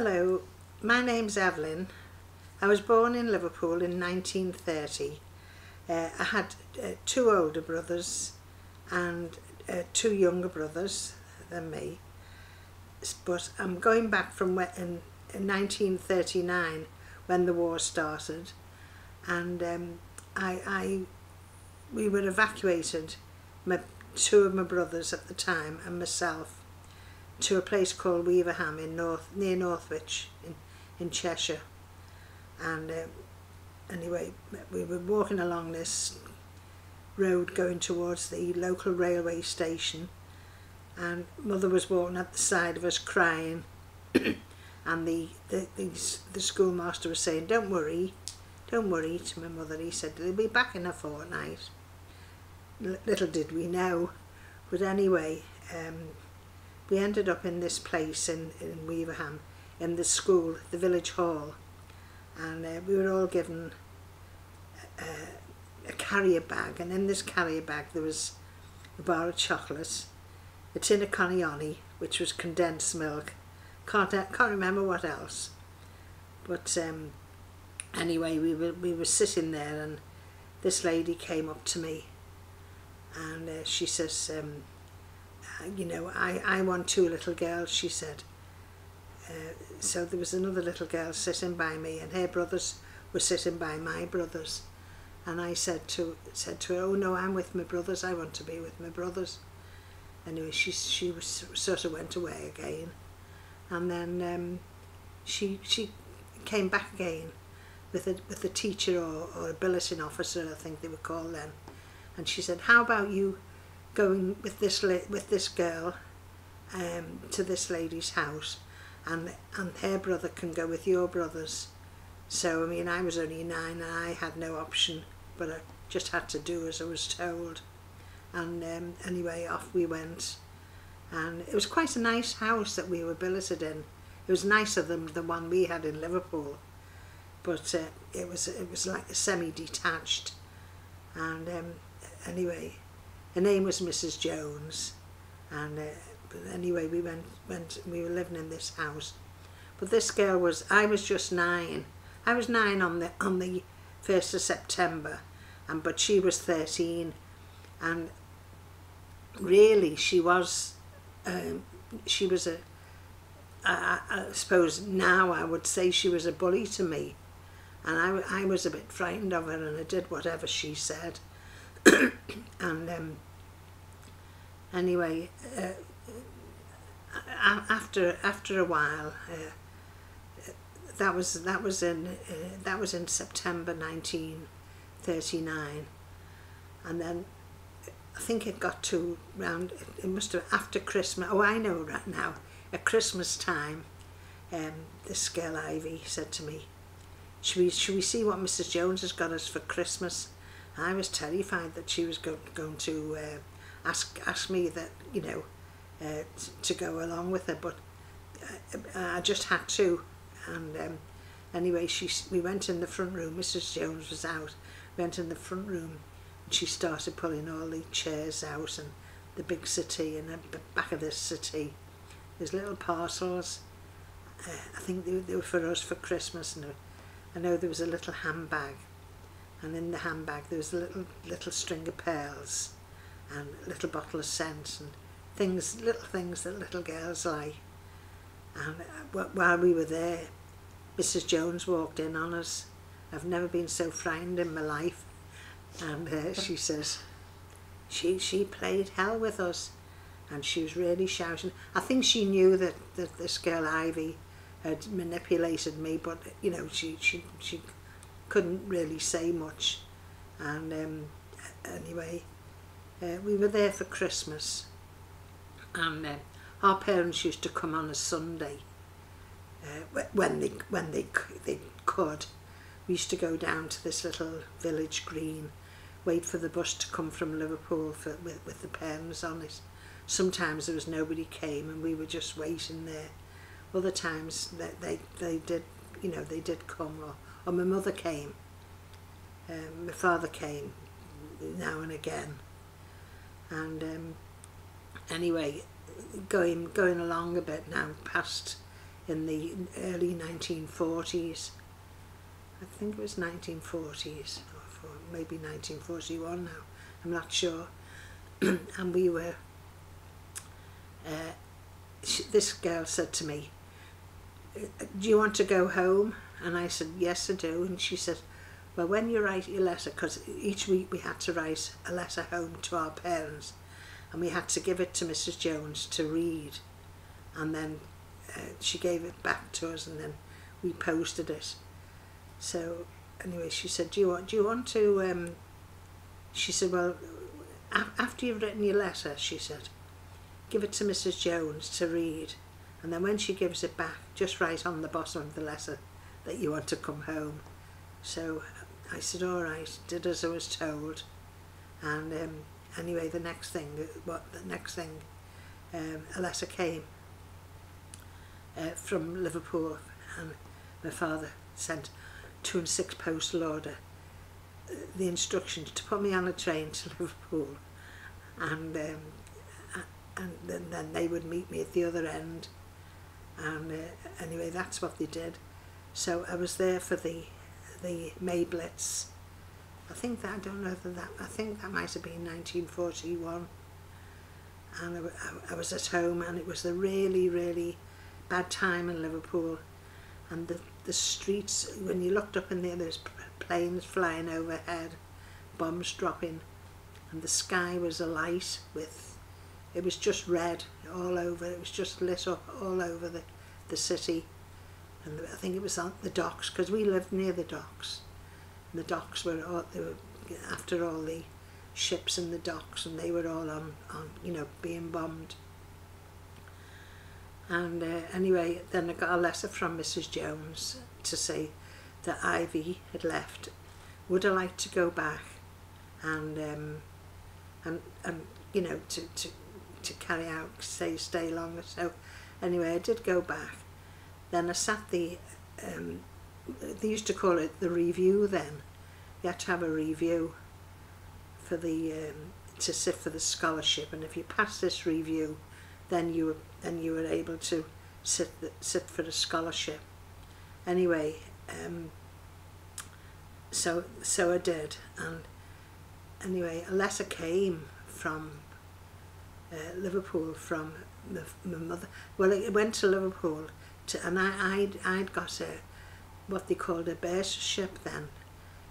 Hello, my name's Evelyn. I was born in Liverpool in 1930. I had two older brothers and two younger brothers than me. But I'm going back from in 1939 when the war started, and we were evacuated, two of my brothers at the time and myself, to a place called Weaverham in near Northwich in Cheshire. And anyway, we were walking along this road going towards the local railway station, and mother was walking at the side of us crying, and the schoolmaster was saying, don't worry, to my mother. He said, they'll be back in a fortnight. Little did we know. But anyway, we ended up in this place in Weaverham, in the school, the village hall, and we were all given a carrier bag, and in this carrier bag there was a bar of chocolate, a tin of coniani, which was condensed milk, can't remember what else. But anyway, we were sitting there, and this lady came up to me, and she says, you know, I want two little girls, she said. So there was another little girl sitting by me, and her brothers were sitting by my brothers. And I said to her, oh no, I'm with my brothers, I want to be with my brothers. Anyway, she was, sort of went away again. And then she came back again with a teacher or a billeting officer, I think they were called then. And she said, how about you going with this girl to this lady's house, and her brother can go with your brothers. So I mean, I was only 9 and I had no option, but I just had to do as I was told. And anyway, off we went, and it was quite a nice house that we were billeted in. It was nicer than the one we had in Liverpool, but it was like semi-detached. And anyway, her name was Mrs. Jones, and but anyway, we went. We were living in this house, but this girl was. I was just 9. I was 9 on the 1st of September, and but she was 13, and really she was a. I suppose now I would say she was a bully to me, and I was a bit frightened of her, and I did whatever she said. And anyway, after a while, that was in September 1939, and then I think it got to round. It must have after Christmas. Oh, I know right now. At Christmas time, this girl Ivy said to me, "Should we see what Mrs. Jones has got us for Christmas?" I was terrified that she was going to ask me that, you know, to go along with her, but I just had to. And anyway, we went in the front room. Mrs. Jones was out. We went in the front room, and she started pulling all the chairs out, and the big settee, and the back of this settee, there's little parcels. I think they were for us for Christmas, and I know there was a little handbag. And in the handbag there was a little string of pearls, and a little bottle of scent, and little things that little girls like. And while we were there, Mrs. Jones walked in on us. I've never been so frightened in my life. And she says, she played hell with us, and she was really shouting. I think she knew that this girl Ivy had manipulated me, but you know, she couldn't really say much. And anyway, we were there for Christmas, and our parents used to come on a Sunday when they could. We used to go down to this little village green, wait for the bus to come from Liverpool with the parents on it. Sometimes there was nobody came, and we were just waiting there. Other times that they did, you know, they did come. Or my mother came, my father came now and again. And anyway, going along a bit now, past in the early 1940s. I think it was 1940s, or maybe 1941 now, I'm not sure. And we were, this girl said to me, "Do you want to go home?" And I said, "Yes, I do." And she said, "Well, when you write your letter," because each week we had to write a letter home to our parents, and we had to give it to Mrs. Jones to read, and then she gave it back to us, and then we posted it. So anyway, she said, do you want to, she said, "Well, after you've written your letter," she said, "give it to Mrs. Jones to read, and then when she gives it back, just write on the bottom of the letter that you want to come home." So I said, "All right," did as I was told. And anyway, the next thing, a letter came from Liverpool, and my father sent 2 and 6 postal order the instructions to put me on a train to Liverpool, and then they would meet me at the other end. And anyway, that's what they did. So I was there for the May Blitz. I think that, I don't know whether that, I think that might have been 1941. And I was at home, and it was a really, really bad time in Liverpool. And the streets, when you looked up in there, there's planes flying overhead, bombs dropping, and the sky was alight with, it was just red all over, it was just lit up all over the city. And I think it was on the docks, because we lived near the docks. And the docks were, after all the ships in the docks, and they were all on you know, being bombed. And anyway, then I got a letter from Mrs. Jones to say that Ivy had left. Would I like to go back and you know, to carry out, stay longer? So anyway, I did go back. Then I sat the, they used to call it the review then. You had to have a review for the, to sit for the scholarship, and if you passed this review, then you were able to sit for the scholarship. Anyway, so I did. And anyway, a letter came from Liverpool, from my mother. Well, it went to Liverpool, and I'd got a, what they called a bursarship then,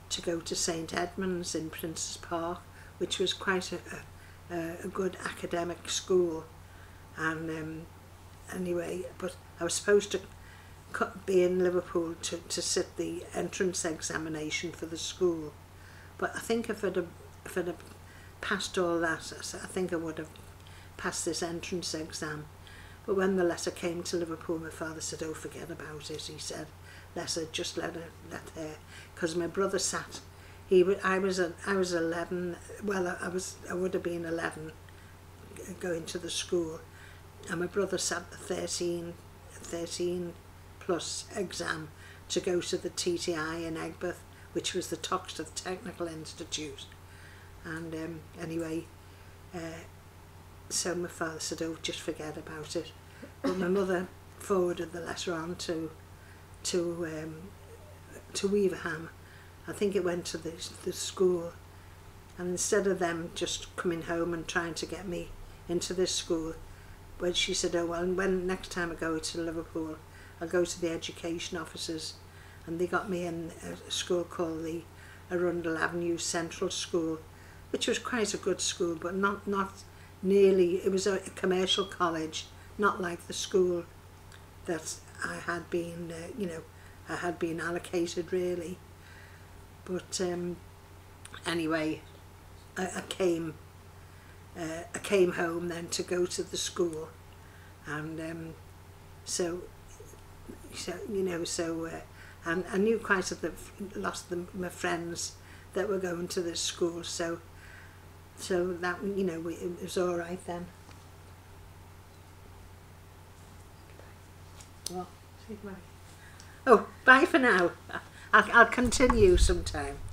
to go to St Edmunds in Prince's Park, which was quite a good academic school. And anyway, but I was supposed to be in Liverpool to sit the entrance examination for the school. But I think if I'd have passed all that, I think I would have passed this entrance exam. But when the letter came to Liverpool, my father said, "Oh, forget about it," he said. "Just let her, because my brother sat. I was 11. Well, I would have been 11, going to the school, and my brother sat the 13 plus exam to go to the TTI in Egbert, which was the Toxteth Technical Institute. And anyway. So my father said, "Oh, just forget about it." But my mother forwarded the letter on to Weaverham. I think it went to the school. And instead of them just coming home and trying to get me into this school, when she said, "Oh, well, when next time I go to Liverpool, I'll go to the education officers." And they got me in a school called the Arundel Avenue Central School, which was quite a good school, but not nearly, it was a commercial college, not like the school that I had been, you know, I had been allocated really. But anyway, I came home then to go to the school, and and I knew quite a lot of my friends that were going to this school, so. So that, you know, it was all right then. Well, oh, bye for now. I'll continue sometime.